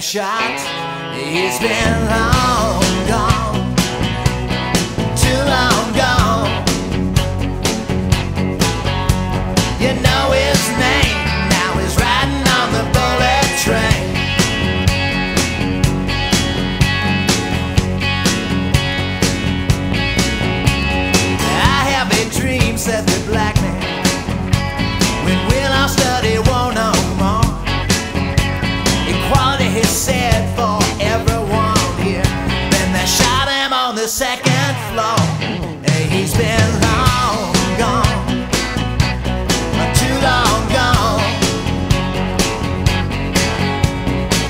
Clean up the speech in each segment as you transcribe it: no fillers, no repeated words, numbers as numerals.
Shot. It's been long gone, too long gone. You know his name, now he's riding on the bullet train. I have big dreams, said the black man, when we'll all study war no more. Equality, he said, for everyone here. Then they shot him on the second floor. He's been long gone, too long gone.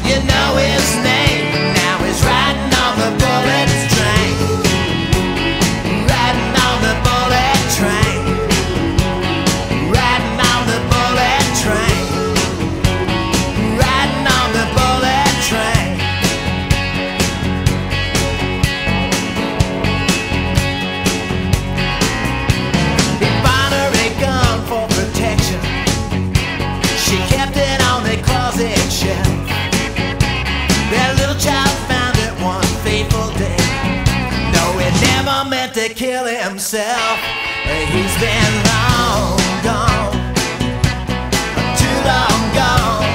You know his name, now he's riding on the bullet train. Riding on the bullet train. Riding on the bullet train. Riding on the bullet train. He bought her a gun for protection. She kept it on the closet shelf. That little child found it one fateful day. No, he never meant to kill himself. He's been long gone, too long gone.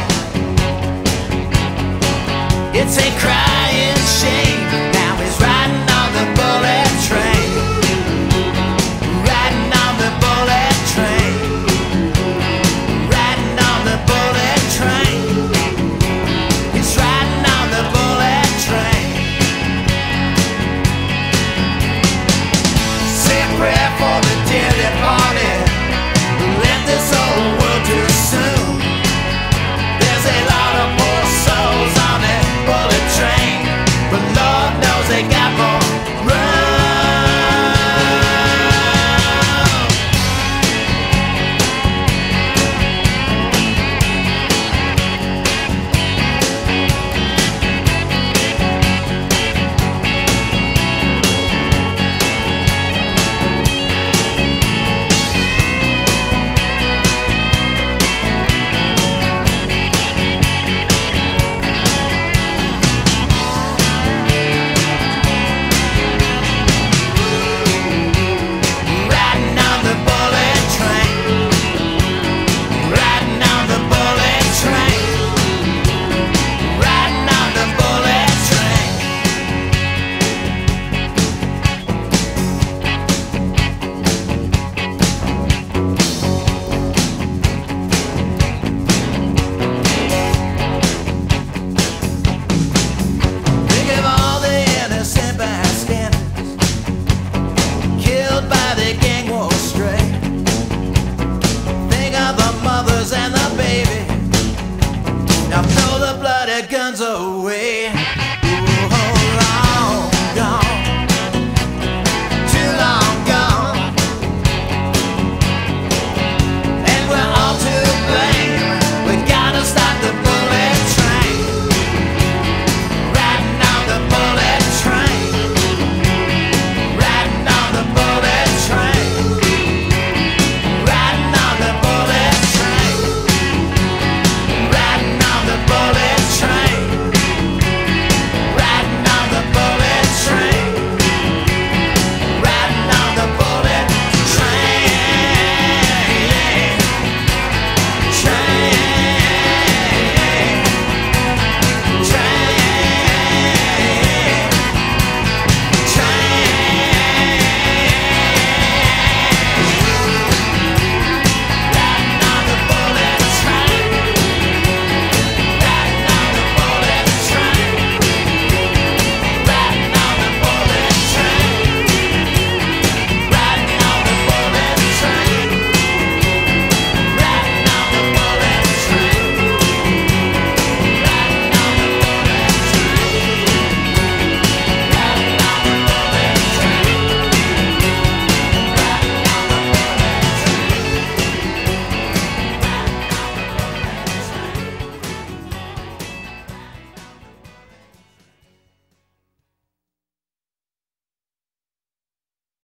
It's a crying shame. Now he's riding on the bullet train. Riding on the bullet train. Riding on the bullet train. He's riding on the bullet train. Say a prayer for the dead departed, who left this whole world too soon. There's a lot of poor souls on that bullet train, but Lord knows they got more room. Riding on the bullet train. Riding on the bullet train. Riding on the bullet train. Think of all the innocent bystanders killed by the gang war stray. Think of the mothers and the baby. Now throw the bloody guns away.